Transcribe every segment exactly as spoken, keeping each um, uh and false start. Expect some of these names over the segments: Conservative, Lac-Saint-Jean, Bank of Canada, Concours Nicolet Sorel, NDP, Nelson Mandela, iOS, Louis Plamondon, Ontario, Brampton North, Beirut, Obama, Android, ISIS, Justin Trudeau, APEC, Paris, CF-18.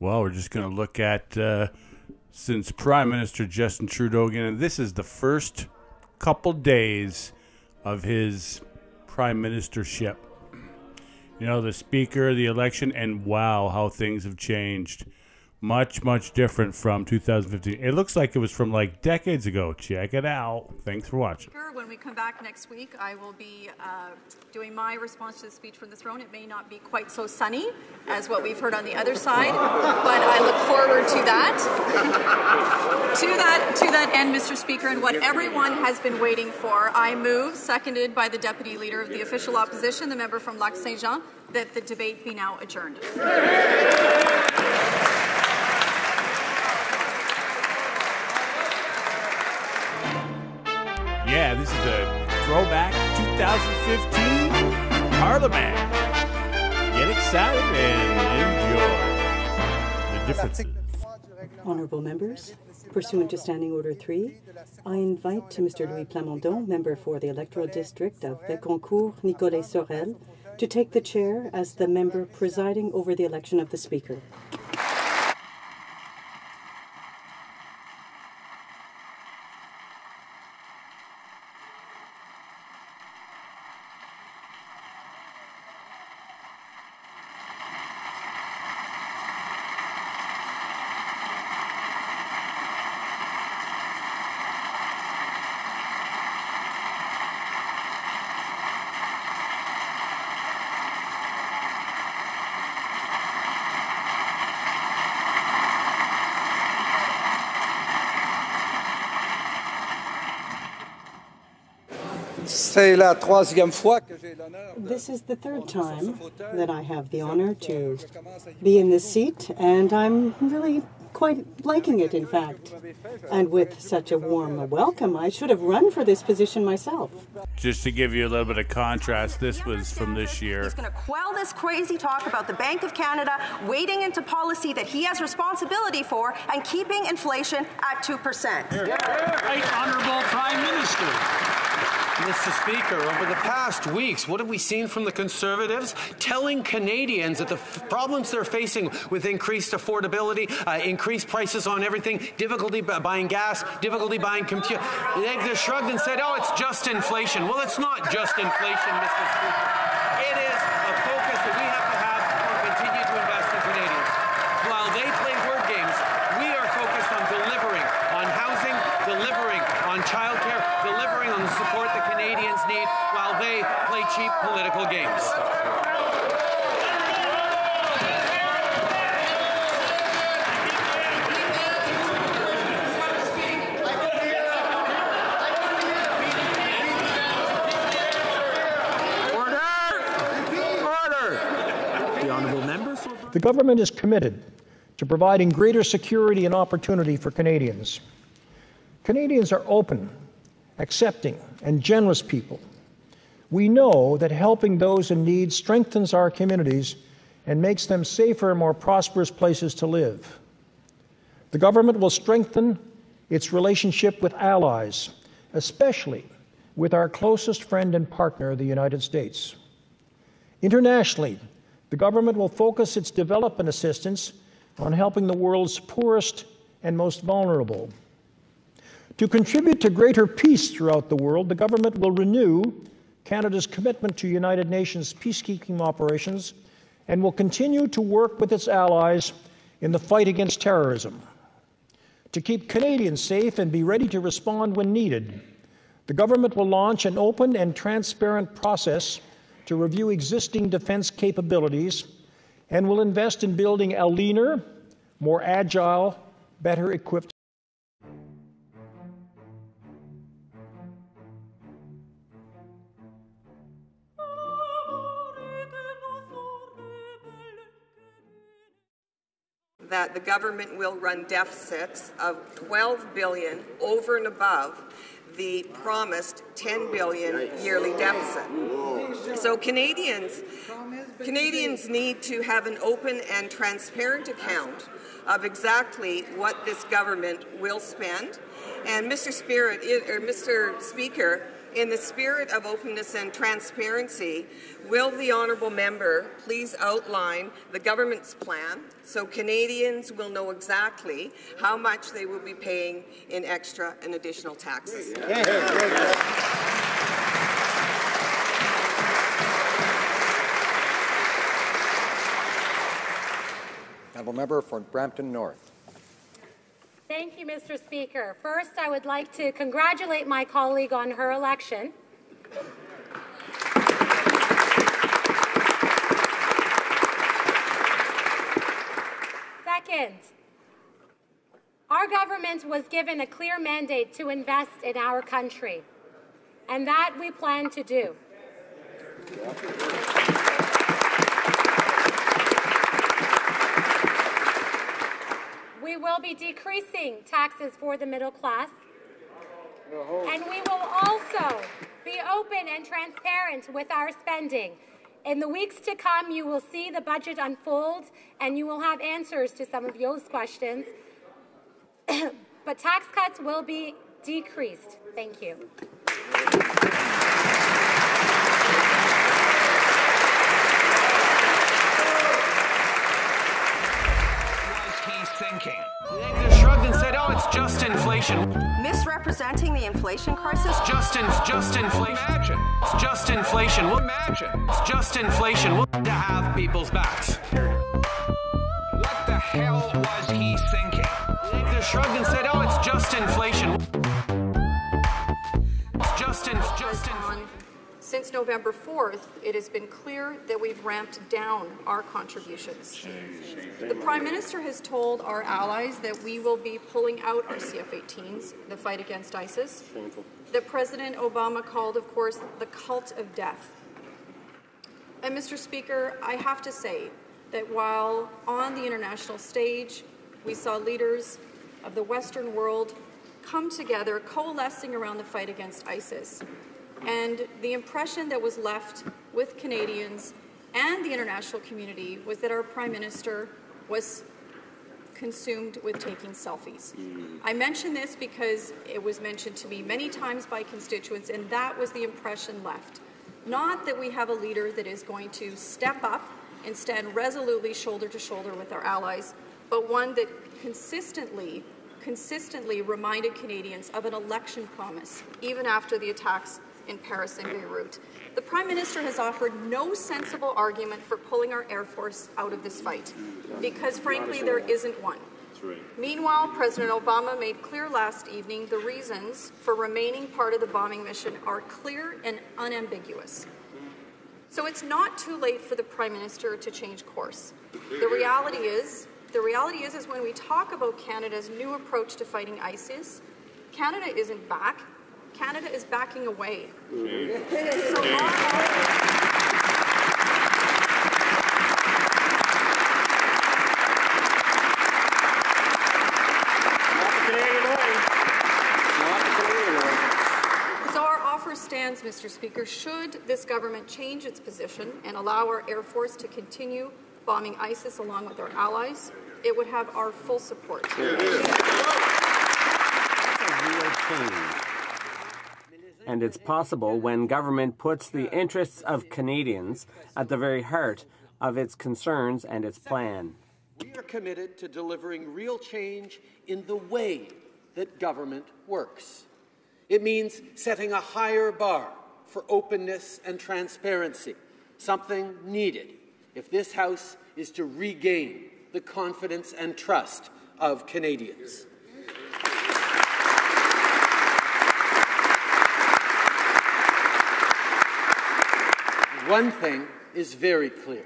Well, we're just going to look at, uh, since Prime Minister Justin Trudeau, again, this is the first couple days of his prime ministership. You know, the speaker, the election, and wow, how things have changed. Much, much different from two thousand fifteen. It looks like it was from like decades ago. Check it out. Thanks for watching. When we come back next week, I will be uh, doing my response to the speech from the throne. It may not be quite so sunny as what we've heard on the other side, but I look forward to that. to that, to that end, Mister Speaker, and what everyone has been waiting for, I move, seconded by the Deputy Leader of the Official Opposition, the member from Lac-Saint-Jean, that the debate be now adjourned. Yeah, this is a throwback twenty fifteen Parliament. Get excited and enjoy the differences. Honourable members, pursuant to Standing Order three, I invite Mister Louis Plamondon, member for the electoral district of the Concours Nicolet Sorel, to take the chair as the member presiding over the election of the Speaker. This is the third time that I have the honor to be in this seat, and I'm really quite liking it, in fact. And with such a warm welcome, I should have run for this position myself. Just to give you a little bit of contrast, this was from this year. He's going to quell this crazy talk about the Bank of Canada wading into policy that he has responsibility for and keeping inflation at two percent. Right, Honourable Prime Minister. Mister Speaker, over the past weeks, what have we seen from the Conservatives? Telling Canadians that the f problems they're facing with increased affordability, uh, increased prices on everything, difficulty b buying gas, difficulty buying computers, they've just shrugged and said, oh, it's just inflation. Well, it's not just inflation, Mister Speaker. It is a focus that we have to have to continue to invest in Canadians. While they play word games, we are focused on delivering on housing, delivering on childcare, delivering on the support that Canadians need while they play cheap political games. Order! Order! The Honourable Member for... The government is committed to providing greater security and opportunity for Canadians. Canadians are open, accepting, and generous people. We know that helping those in need strengthens our communities and makes them safer and more prosperous places to live. The government will strengthen its relationship with allies, especially with our closest friend and partner, the United States. Internationally, the government will focus its development assistance on helping the world's poorest and most vulnerable. To contribute to greater peace throughout the world, the government will renew Canada's commitment to United Nations peacekeeping operations and will continue to work with its allies in the fight against terrorism. To keep Canadians safe and be ready to respond when needed, the government will launch an open and transparent process to review existing defense capabilities and will invest in building a leaner, more agile, better equipped. That the government will run deficits of twelve billion dollars over and above the promised ten billion dollars yearly deficit. So Canadians, Canadians need to have an open and transparent account of exactly what this government will spend. And Mister Spirit, or Mister Speaker, In the spirit of openness and transparency, will the honourable member please outline the government's plan so Canadians will know exactly how much they will be paying in extra and additional taxes? Yeah. Yeah. Yeah. Yeah. Honourable member for Brampton North. Thank you, Mister Speaker. First, I would like to congratulate my colleague on her election. Second, our government was given a clear mandate to invest in our country, and that we plan to do. We will be decreasing taxes for the middle class, and we will also be open and transparent with our spending. In the weeks to come, you will see the budget unfold, and you will have answers to some of those questions. But tax cuts will be decreased. Thank you. Thinking. They could have shrugged and said, oh, it's just inflation. Misrepresenting the inflation crisis? Just, in, just inflation. Imagine. It's just inflation. We'll imagine. It's just inflation. We'll to have people's backs. What the hell was he thinking? They could have shrugged and said, oh, it's just inflation. It's just in, just inflation. Since November fourth, it has been clear that we've ramped down our contributions. The Prime Minister has told our allies that we will be pulling out our C F eighteens, the fight against ISIS, that President Obama called, of course, the cult of death. And, Mister Speaker, I have to say that while on the international stage, we saw leaders of the Western world come together, coalescing around the fight against ISIS. And the impression that was left with Canadians and the international community was that our Prime Minister was consumed with taking selfies. I mention this because it was mentioned to me many times by constituents, and that was the impression left. Not that we have a leader that is going to step up and stand resolutely shoulder to shoulder with our allies, but one that consistently, consistently reminded Canadians of an election promise, even after the attacks in Paris and Beirut. The Prime Minister has offered no sensible argument for pulling our Air Force out of this fight, because frankly there isn't one. Meanwhile, President Obama made clear last evening the reasons for remaining part of the bombing mission are clear and unambiguous. So it's not too late for the Prime Minister to change course. The reality is, the reality is, is when we talk about Canada's new approach to fighting ISIS, Canada isn't back. Canada is backing away. Mm-hmm. So long our, so our offer stands, Mister Speaker. Should this government change its position and allow our Air Force to continue bombing ISIS along with our allies, it would have our full support. Yeah. And it's possible when government puts the interests of Canadians at the very heart of its concerns and its plan. We are committed to delivering real change in the way that government works. It means setting a higher bar for openness and transparency, something needed if this House is to regain the confidence and trust of Canadians. One thing is very clear.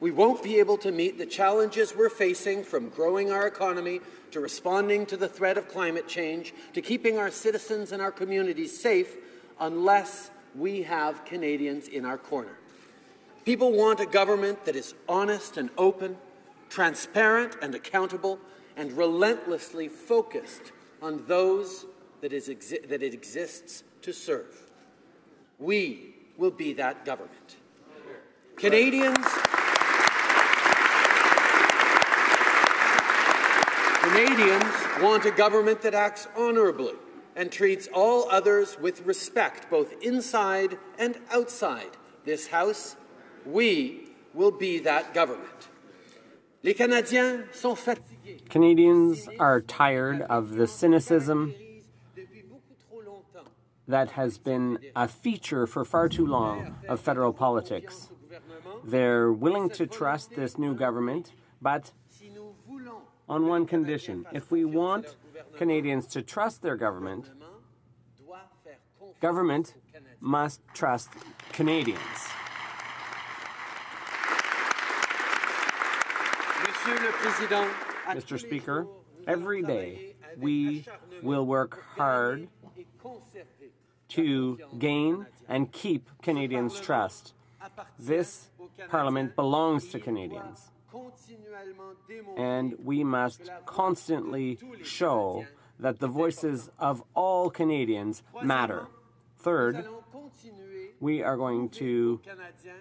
We won't be able to meet the challenges we're facing, from growing our economy to responding to the threat of climate change to keeping our citizens and our communities safe, unless we have Canadians in our corner. People want a government that is honest and open, transparent and accountable, and relentlessly focused on those that it exists to serve. We will be that government. Canadians, Canadians want a government that acts honourably and treats all others with respect, both inside and outside this House, we will be that government. Les Canadiens sont fatigués. Canadians are tired of the cynicism that has been a feature for far too long of federal politics. They're willing to trust this new government, but on one condition. If we want Canadians to trust their government, government must trust Canadians. Mister Speaker, every day we will work hard to gain and keep Canadians' trust. This Parliament belongs to Canadians, and we must constantly show that the voices of all Canadians matter. Third, we are going to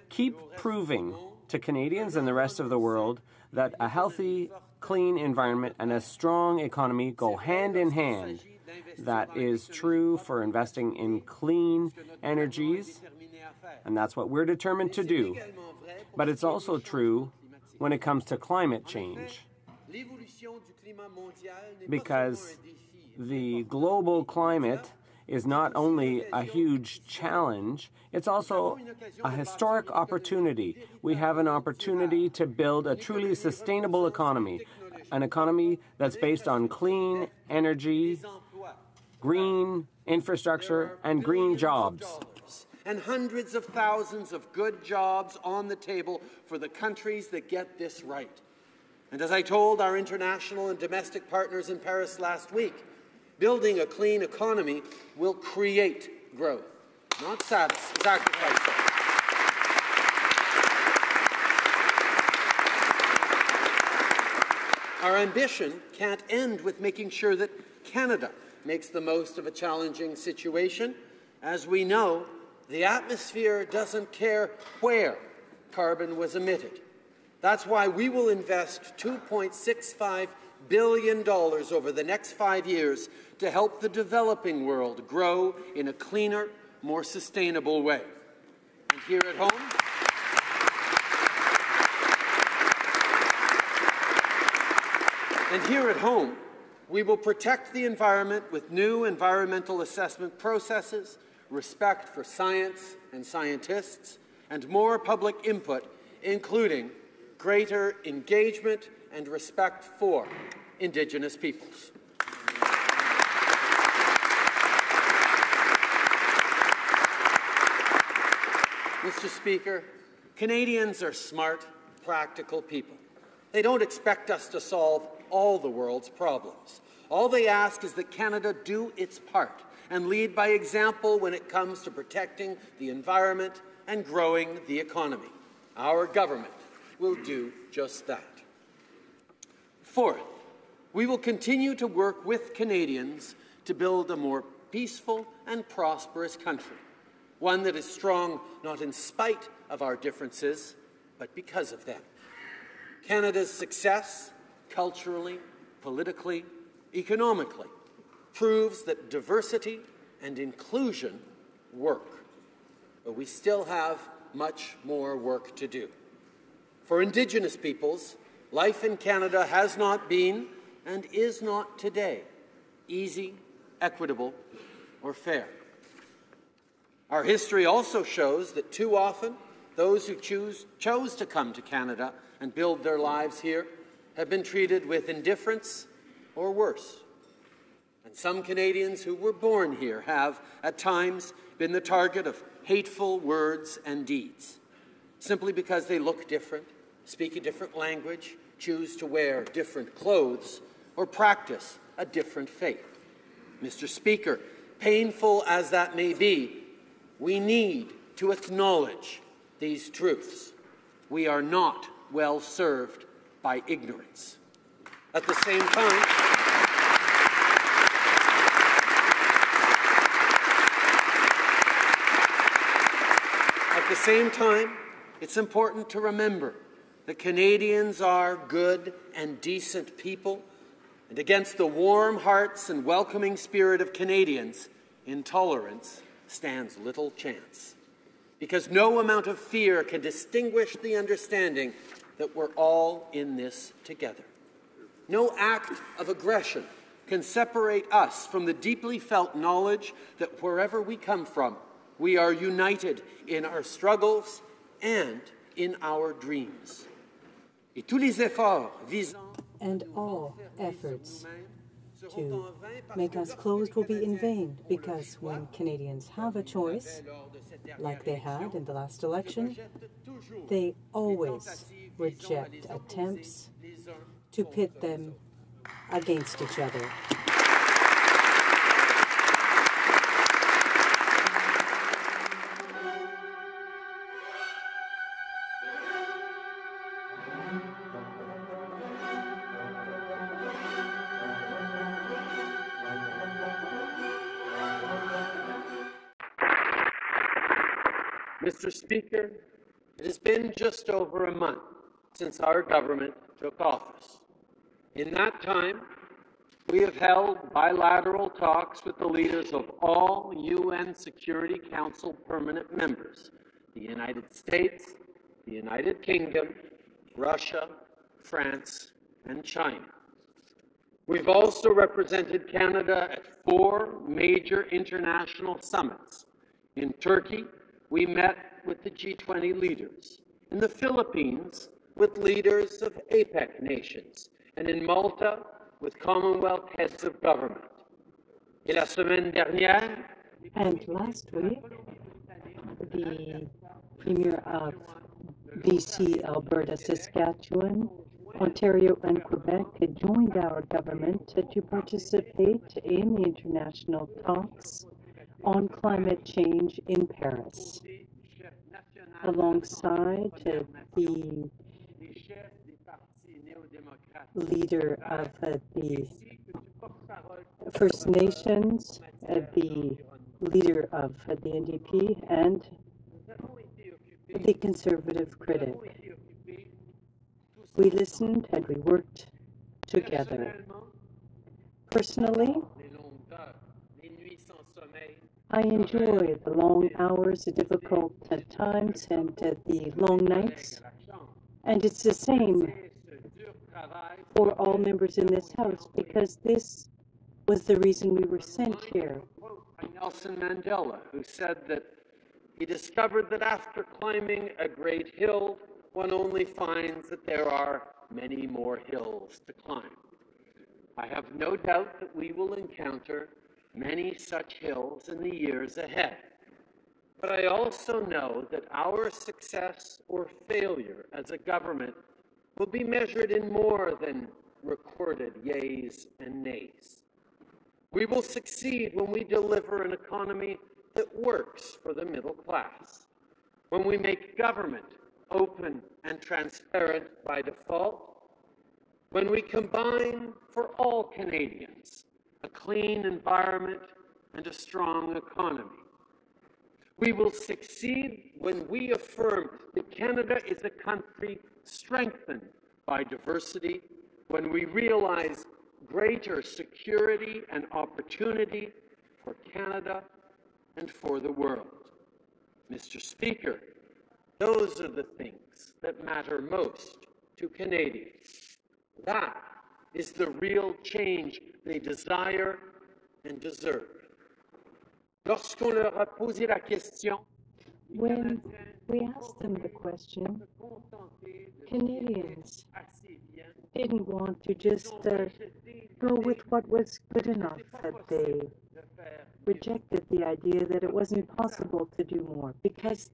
keep proving to Canadians and the rest of the world that a healthy, clean environment and a strong economy go hand in hand. That is true for investing in clean energies, and that's what we're determined to do. But it's also true when it comes to climate change, because the global climate is not only a huge challenge, it's also a historic opportunity. We have an opportunity to build a truly sustainable economy, an economy that's based on clean energy, green infrastructure, and green jobs. And hundreds of thousands of good jobs on the table for the countries that get this right. And as I told our international and domestic partners in Paris last week, building a clean economy will create growth, not sacrifice it. Our ambition can't end with making sure that Canada makes the most of a challenging situation. As we know, the atmosphere doesn't care where carbon was emitted. That's why we will invest two point six five billion dollars over the next five years to help the developing world grow in a cleaner, more sustainable way. And here at home, and here at home, we will protect the environment with new environmental assessment processes, respect for science and scientists, and more public input, including greater engagement and respect for Indigenous peoples. Mister Speaker, Canadians are smart, practical people. They don't expect us to solve all the world's problems. All they ask is that Canada do its part and lead by example when it comes to protecting the environment and growing the economy. Our government will do just that. Fourth, we will continue to work with Canadians to build a more peaceful and prosperous country, one that is strong not in spite of our differences, but because of them. Canada's success, culturally, politically, economically, proves that diversity and inclusion work, but we still have much more work to do. For Indigenous peoples, life in Canada has not been, and is not today, easy, equitable, or fair. Our history also shows that too often those who choose, chose to come to Canada and build their lives here have been treated with indifference or worse. And some Canadians who were born here have, at times, been the target of hateful words and deeds, simply because they look different, speak a different language, choose to wear different clothes, or practice a different faith. Mister Speaker, painful as that may be, we need to acknowledge these truths. We are not well served by ignorance. At the same time, At the same time, it's important to remember that Canadians are good and decent people, and against the warm hearts and welcoming spirit of Canadians, intolerance stands little chance, because no amount of fear can distinguish the understanding that we're all in this together. No act of aggression can separate us from the deeply felt knowledge that wherever we come from, we are united in our struggles and in our dreams. And all efforts to make us closed will be in vain, because when Canadians have a choice, like they had in the last election, they always reject attempts to pit them against each other. Mister Speaker, it has been just over a month since our government took office. In that time, we have held bilateral talks with the leaders of all U N Security Council permanent members, the United States, the United Kingdom, Russia, France, and China. We've also represented Canada at four major international summits. In Turkey, we met with the G twenty leaders, in the Philippines with leaders of APEC nations, and in Malta with Commonwealth heads of government. And last week, the Premier of B C, Alberta, Saskatchewan, Ontario, and Quebec joined our government to participate in the international talks on climate change in Paris, alongside the leader of uh, the First Nations, uh, the leader of uh, the N D P, and the Conservative critic. We listened and we worked together. Personally, I enjoy the long hours, the difficult uh, times, and uh, the long nights, and it's the same for all members in this House, because this was the reason we were sent here. Nelson Mandela, who said that he discovered that after climbing a great hill, one only finds that there are many more hills to climb. I have no doubt that we will encounter many such hills in the years ahead. But I also know that our success or failure as a government will be measured in more than recorded yeas and nays. We will succeed when we deliver an economy that works for the middle class, when we make government open and transparent by default, when we combine for all Canadians a clean environment and a strong economy. We will succeed when we affirm that Canada is a country strengthened by diversity, when we realize greater security and opportunity for Canada and for the world. Mister Speaker, those are the things that matter most to Canadians. That is the real change they desire and deserve. When we asked them the question, Canadians didn't want to just uh, go with what was good enough. They rejected the idea that it wasn't possible to do more, because